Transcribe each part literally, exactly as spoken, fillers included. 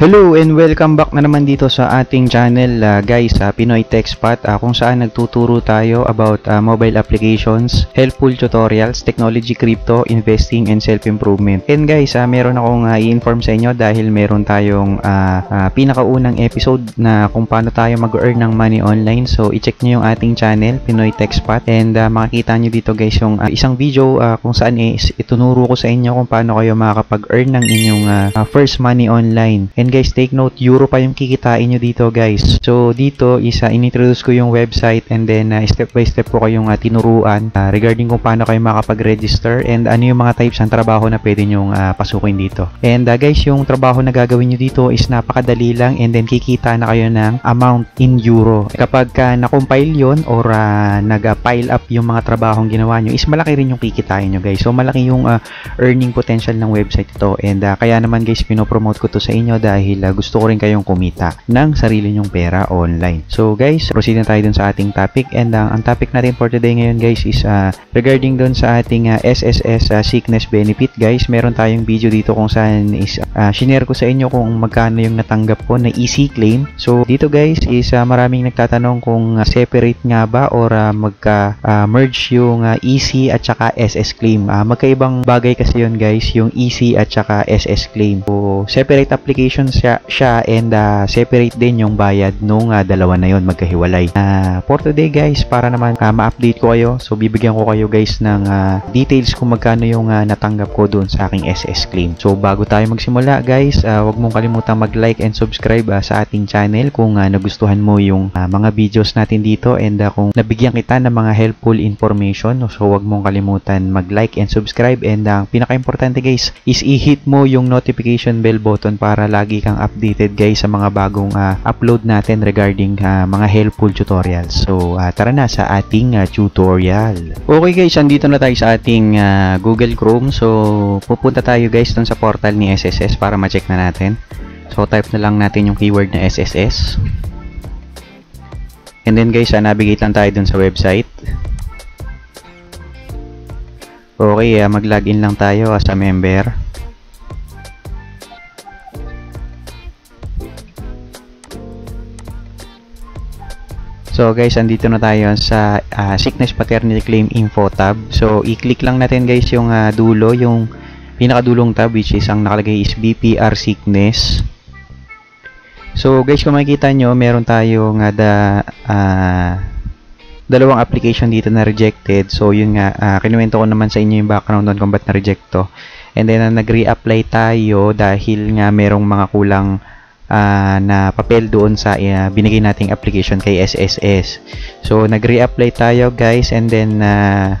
Hello and welcome back na naman dito sa ating channel uh, guys, uh, Pinoy Tech Spot, uh, kung saan nagtuturo tayo about uh, mobile applications, helpful tutorials, technology, crypto, investing and self-improvement. And guys, uh, meron akong uh, i-inform sa inyo dahil meron tayong uh, uh, pinakaunang episode na kung paano tayo mag-earn ng money online. So i-check nyo yung ating channel, Pinoy Tech Spot, and uh, makikita nyo dito guys yung uh, isang video uh, kung saan is itunuro ko sa inyo kung paano kayo makakapag-earn ng inyong uh, uh, first money online. And guys, take note, euro pa yung kikitain nyo dito guys. So dito is uh, inintroduce ko yung website, and then uh, step by step ko kayong uh, tinuruan uh, regarding kung paano kayo makapag-register and ano yung mga types ng trabaho na pwede nyong uh, pasukin dito. And uh, guys, yung trabaho na gagawin nyo dito is napakadali lang, and then kikita na kayo ng amount in euro. Kapag uh, na-compile yun or uh, nag-pile up yung mga trabahong ginawa nyo is malaki rin yung kikitain nyo guys. So malaki yung uh, earning potential ng website ito, and uh, kaya naman guys pinopromote ko to sa inyo dahil dahil uh, gusto ko rin kayong kumita ng sarili nyong pera online. So guys, proceed na tayo dun sa ating topic, and uh, ang topic natin for today ngayon guys is uh, regarding dun sa ating uh, S S S uh, sickness benefit guys. Meron tayong video dito kung saan is uh, shinare ko sa inyo kung magkano yung natanggap ko na E C claim. So dito guys is uh, maraming nagtatanong kung uh, separate nga ba or uh, magka uh, merge yung uh, E C at saka S S claim. Uh, magkaibang bagay kasi yun guys, yung E C at saka S S claim. So separate application siya, siya and uh, separate din yung bayad nung uh, dalawa na yun, magkahiwalay. Uh, for today guys, para naman uh, ma-update ko kayo, so bibigyan ko kayo guys ng uh, details kung magkano yung uh, natanggap ko doon sa aking S S claim. So bago tayo magsimula guys, uh, wag mong kalimutang mag-like and subscribe uh, sa ating channel kung uh, nagustuhan mo yung uh, mga videos natin dito, and uh, kung nabigyan kita ng mga helpful information, so wag mong kalimutan mag-like and subscribe, and ang uh, pinaka-importante guys is i-hit mo yung notification bell button para lagi kang updated guys sa mga bagong uh, upload natin regarding uh, mga helpful tutorials. So uh, tara na sa ating uh, tutorial. Okay guys, andito na tayo sa ating uh, Google Chrome. So pupunta tayo guys dun sa portal ni S S S para ma-check na natin. So type na lang natin yung keyword na S S S, and then guys uh, navigate lang tayo dun sa website. Okay, uh, mag-login lang tayo as a member. So guys, andito na tayo sa uh, sickness paternity claim info tab. So i-click lang natin guys yung uh, dulo, yung pinakadulong tab, which is ang nakalagay is B P R sickness. So guys, kung makikita nyo, meron tayong uh, da, uh, dalawang application dito na rejected. So yun nga, uh, kinuwento ko naman sa inyo yung background doon kung ba't na-reject to. And then uh, nag-reapply tayo dahil nga merong mga kulang Uh, na papel doon sa uh, binigay nating application kay S S S. So nag-reapply tayo guys, and then uh,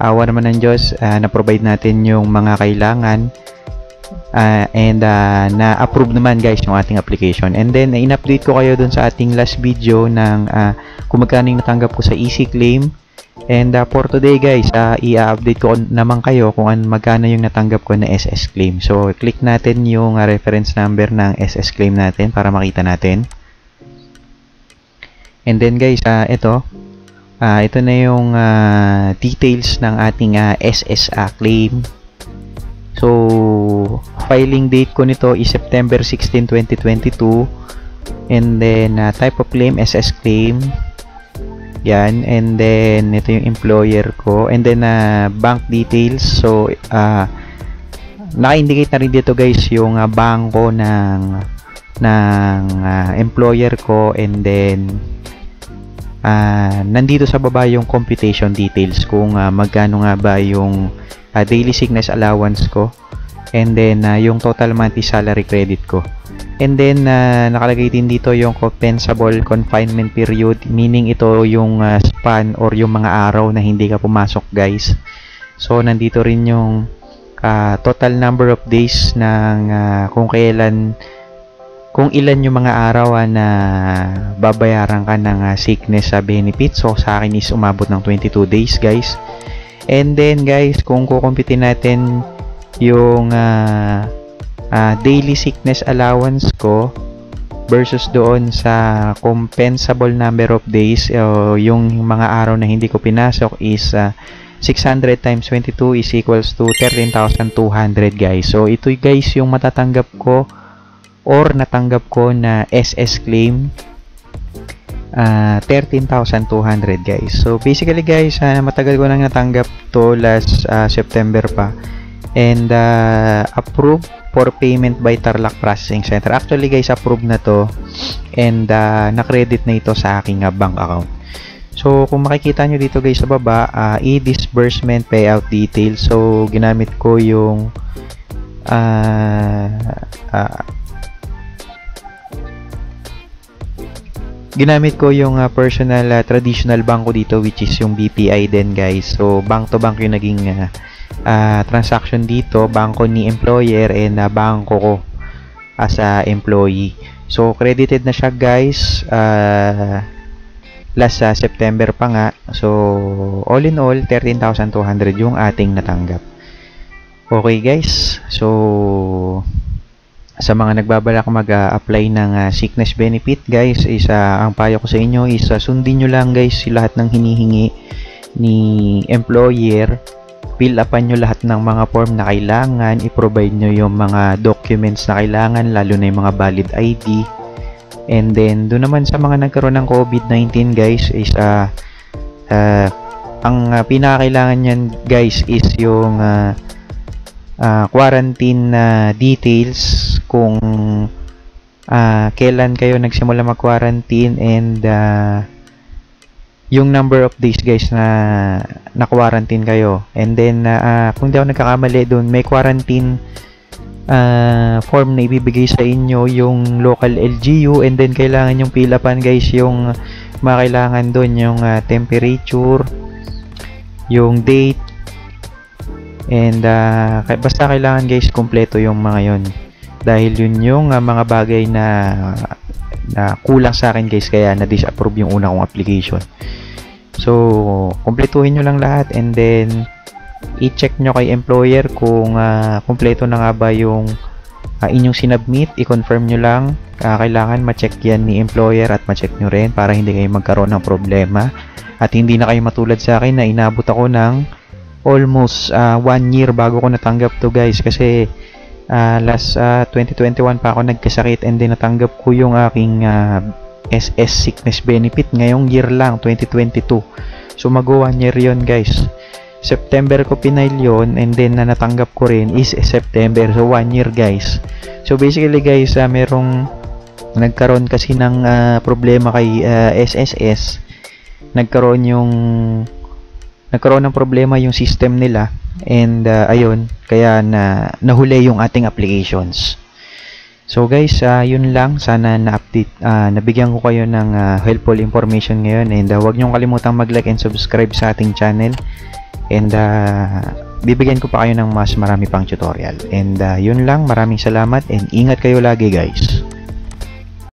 awa naman ng Diyos, uh, na-provide natin yung mga kailangan, uh, and uh, na-approve naman guys yung ating application. And then uh, in-update ko kayo doon sa ating last video ng uh, kung magkano yung natanggap ko sa E C claim. And uh, for today guys, uh, i-update ko naman kayo kung an magkano yung natanggap ko na S S claim. So click natin yung uh, reference number ng S S claim natin para makita natin. And then guys, uh, ito uh, ito na yung uh, details ng ating uh, S S uh, claim. So filing date ko nito is September sixteenth twenty twenty-two, and then uh, type of claim S S claim. Yan, and then ito yung employer ko, and then uh, bank details. So uh, naka-indicate na rin dito guys yung uh, bangko ng ng uh, employer ko, and then uh, nandito sa baba yung computation details kung uh, magkano nga ba yung uh, daily sickness allowance ko, and then uh, yung total monthly salary credit ko. And then, uh, nakalagay din dito yung compensable confinement period, meaning ito yung uh, span or yung mga araw na hindi ka pumasok guys. So, nandito rin yung uh, total number of days ng uh, kung kailan, kung ilan yung mga araw uh, na babayaran ka ng uh, sickness uh, benefit. So, sa akin is umabot ng twenty-two days guys. And then guys, kung kukumpitin natin yung uh, Uh, daily sickness allowance ko versus doon sa compensable number of days, uh, yung mga araw na hindi ko pinasok is uh, six hundred times twenty-two is equals to thirteen thousand two hundred guys. So ito guys yung matatanggap ko or natanggap ko na S S claim uh, thirteen thousand two hundred guys. So basically guys, uh, matagal ko nang natanggap to last uh, September pa, and uh, approved for payment by Tarlac Processing Center. Actually guys, approved na to, and uh, na-credit na ito sa aking uh, bank account. So kung makikita nyo dito guys sa baba, uh, e-disbursement payout details. So ginamit ko yung uh, uh, ginamit ko yung uh, personal uh, traditional banko dito, which is yung B P I din guys. So bank to bank yung naging uh, uh, transaction dito, banko ni employer and uh, banko ko as a uh, employee. So credited na siya guys, uh, last uh, September pa nga. So all in all, thirteen thousand two hundred yung ating natanggap. Okay guys, so sa mga nagbabalak mag-apply uh, ng uh, sickness benefit guys, is uh, ang payo ko sa inyo is uh, sundin nyo lang guys lahat ng hinihingi ni employer. Fill upan nyo lahat ng mga form na kailangan, i-provide nyo yung mga documents na kailangan, lalo na yung mga valid I D. And then, doon naman sa mga nagkaroon ng COVID nineteen guys, is uh, uh, ang uh, pinakakailangan nyan guys is yung uh, uh, quarantine uh, details, kung uh, kailan kayo nagsimula mag-quarantine, and uh, yung number of days guys na na-quarantine kayo. And then, uh, kung di ako nagkakamali doon, may quarantine Uh, form na ibibigay sa inyo yung local L G U, and then kailangan yung pilapan guys yung mga kailangan doon, yung uh, temperature, yung date, and uh, basta kailangan guys kumpleto yung mga yon, dahil yun yung uh, mga bagay na, na kulang sa akin guys, kaya na disapprove yung una kong application. So kumpletuhin nyo lang lahat, and then i-check nyo kay employer kung uh, kumpleto na nga ba yung uh, inyong sinubmit. I-confirm nyo lang, uh, kailangan ma-check yan ni employer at ma-check nyo rin para hindi kayo magkaroon ng problema at hindi na kayo matulad sa akin na inabot ako ng almost uh, one year bago ko natanggap to guys, kasi uh, last uh, twenty twenty-one pa ako nagkasakit, and then natanggap ko yung aking uh, S S sickness benefit ngayong year lang, twenty twenty-two. So mag one year yun guys. September ko pinail yun, and then na natanggap ko rin is September. So one year guys. So basically guys, uh, merong nagkaroon kasi ng uh, problema kay uh, S S S. Nagkaroon yung nagkaroon ng problema yung system nila, and uh, ayun, kaya na nahuli yung ating applications. So guys, uh, yun lang. Sana na-update, uh, nabigyan ko kayo ng uh, helpful information ngayon, and uh, huwag niyong kalimutang mag-like and subscribe sa ating channel. And uh, bibigyan ko pa kayo ng mas marami pang tutorial. And uh, yun lang, maraming salamat, and ingat kayo lagi guys.